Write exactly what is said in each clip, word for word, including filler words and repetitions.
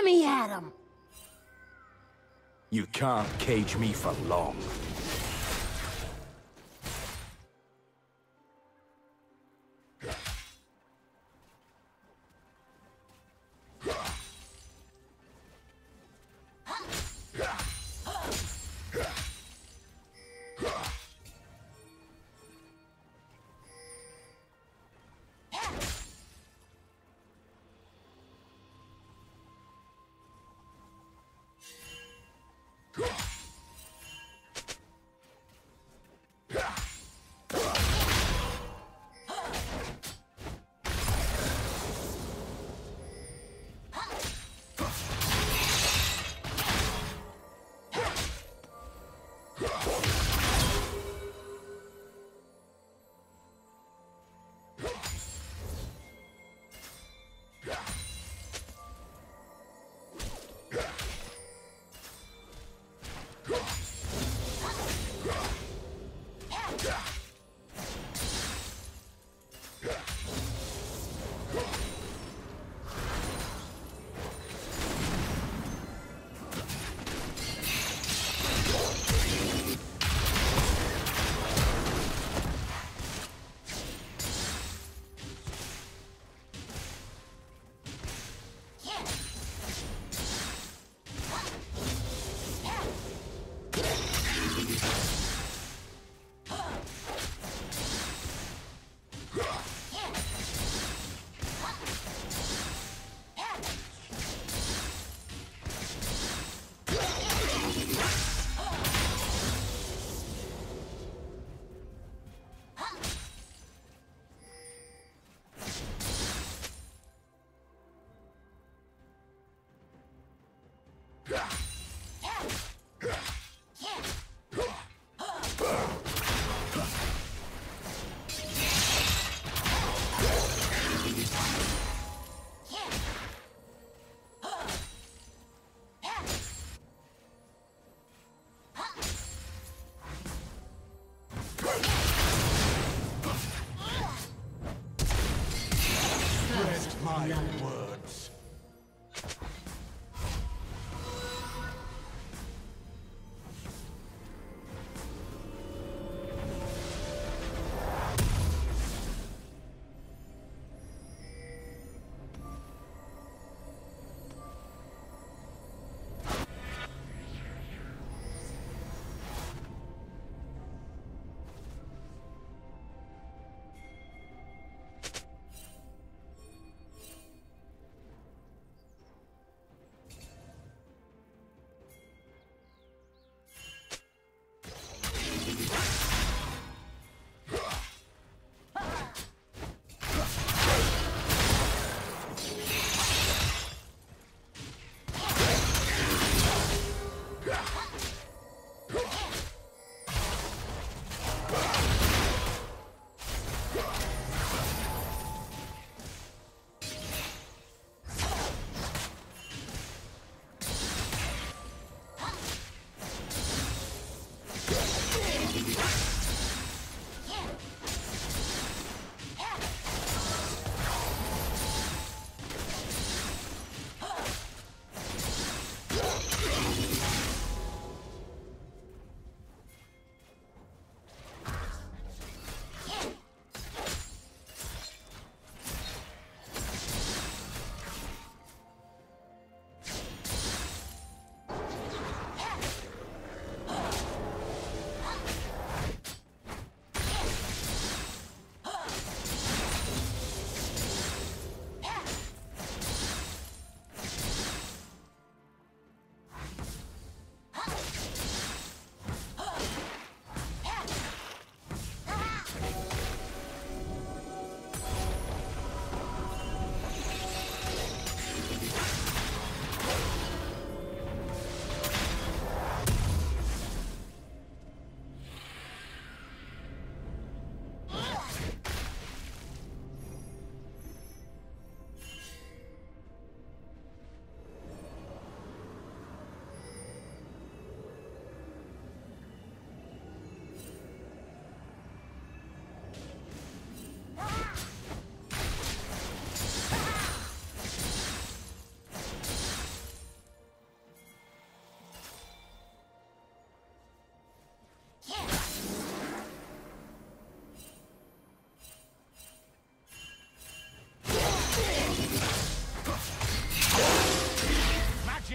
Let me at him! You can't cage me for long.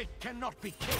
It cannot be killed.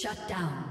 Shut down.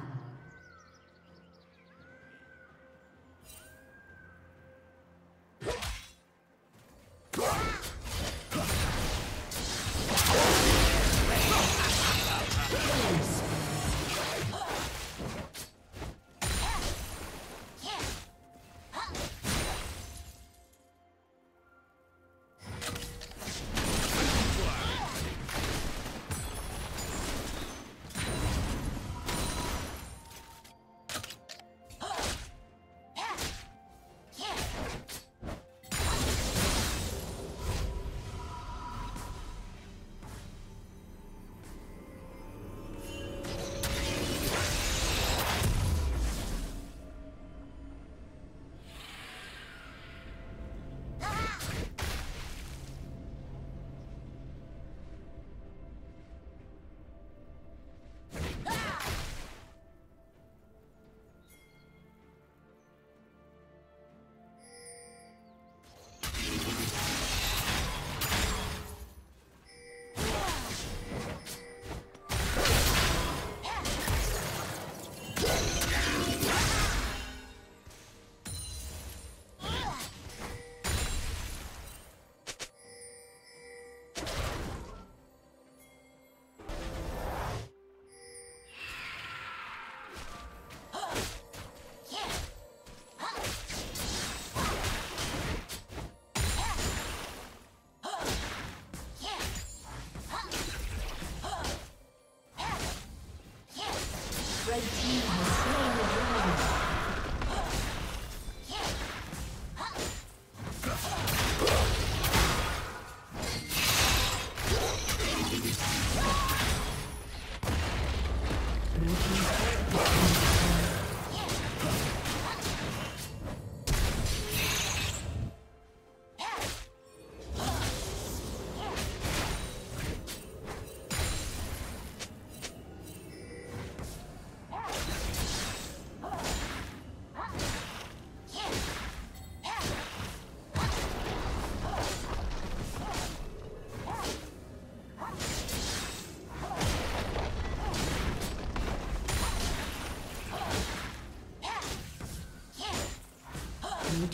Blue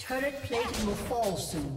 Turret plating will fall soon.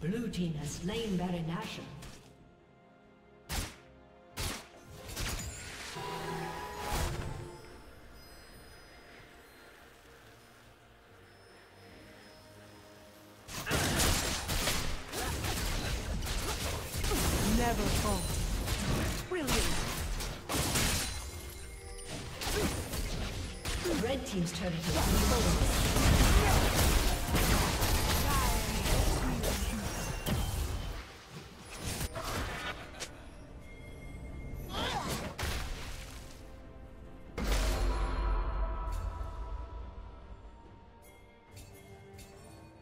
Blue team has slain Baron Nashor. Red team's turret has been destroyed.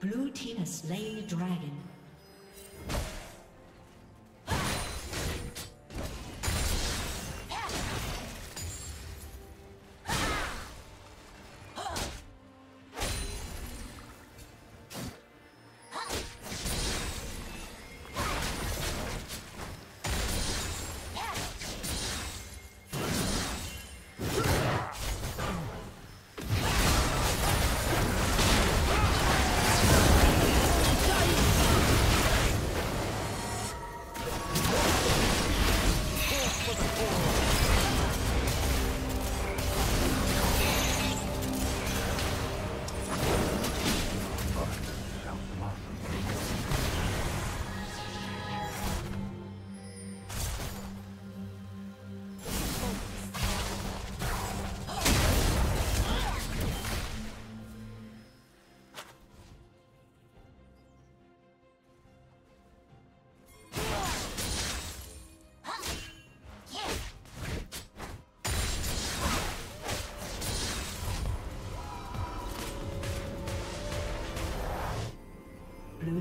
Blue team has slain the dragon. Blue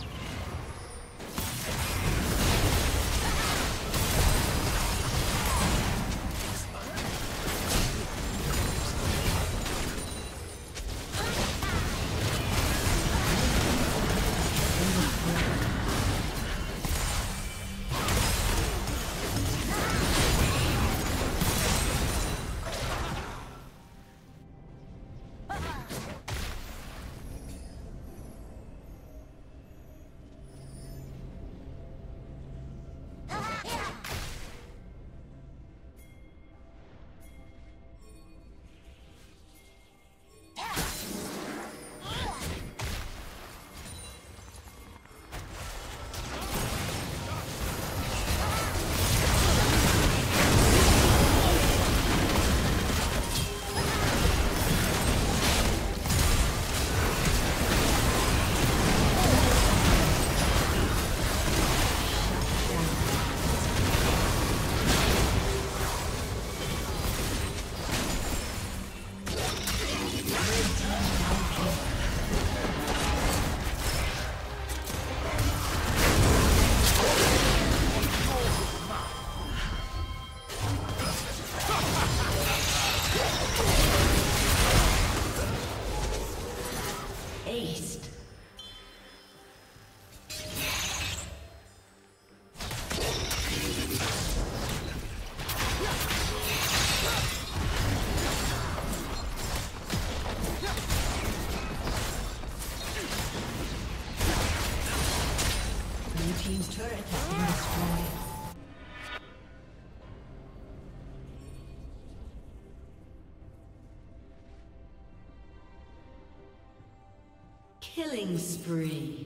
Killing spree.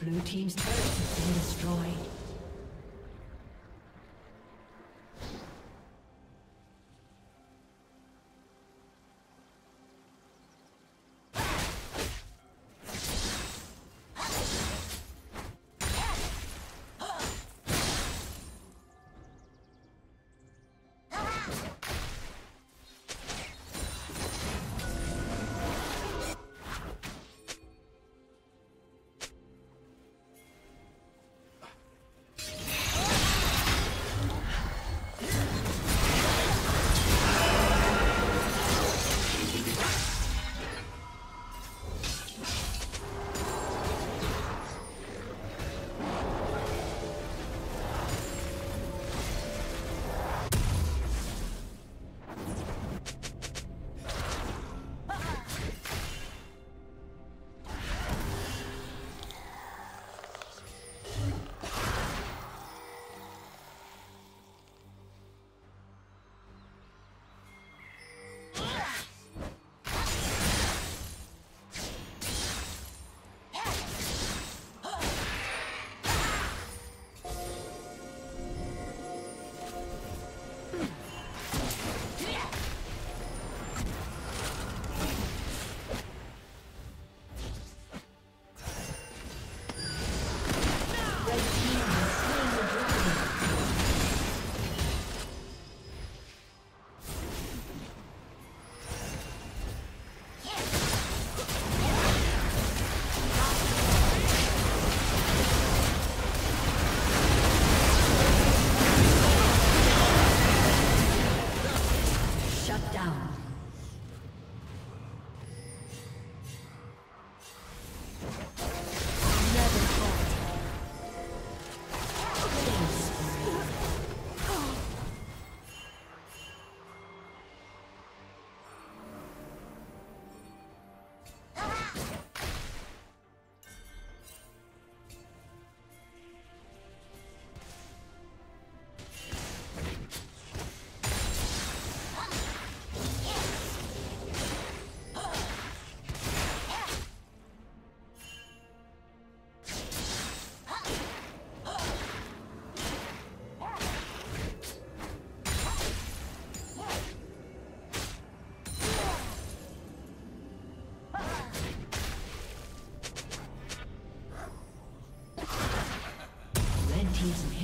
Blue team's turret has been destroyed.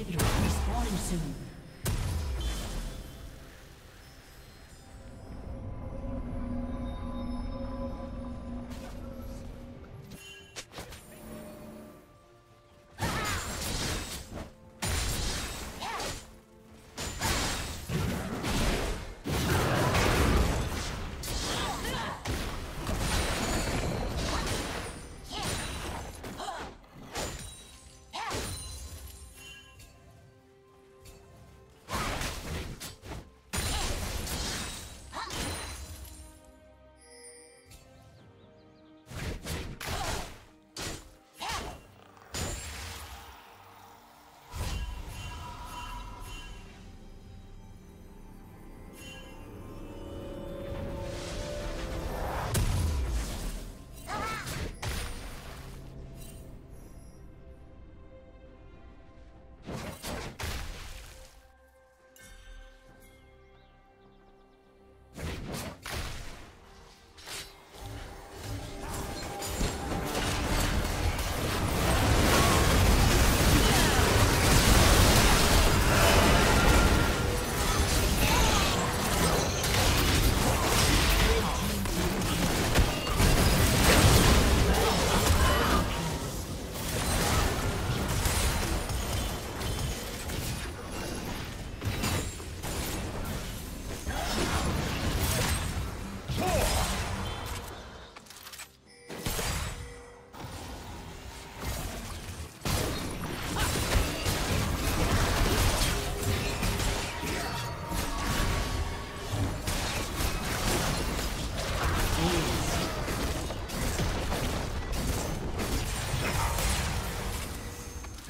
inhibitor respawning soon.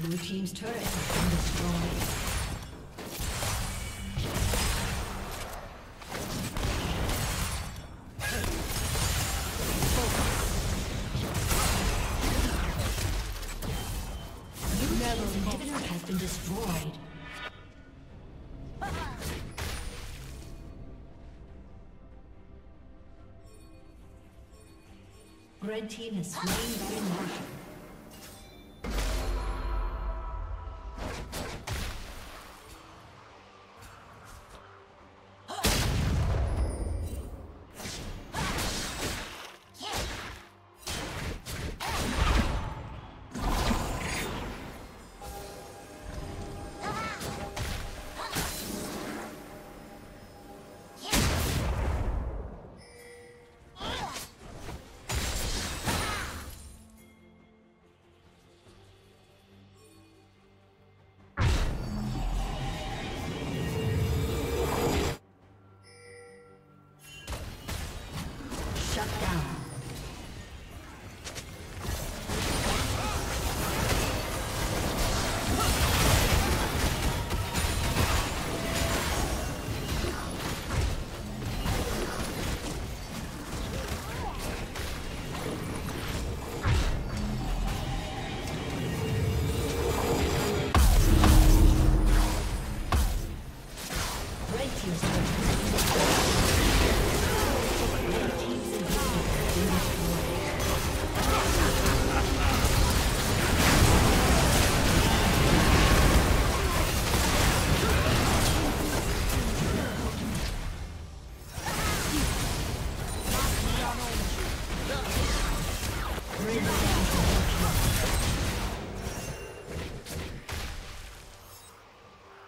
Blue team's turret has been destroyed. Red team has slain Green Marshal.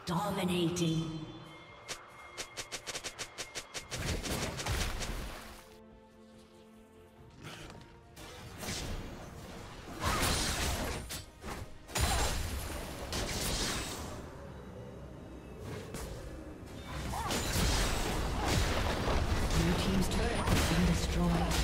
Dominating. Blue team's turret has been destroyed.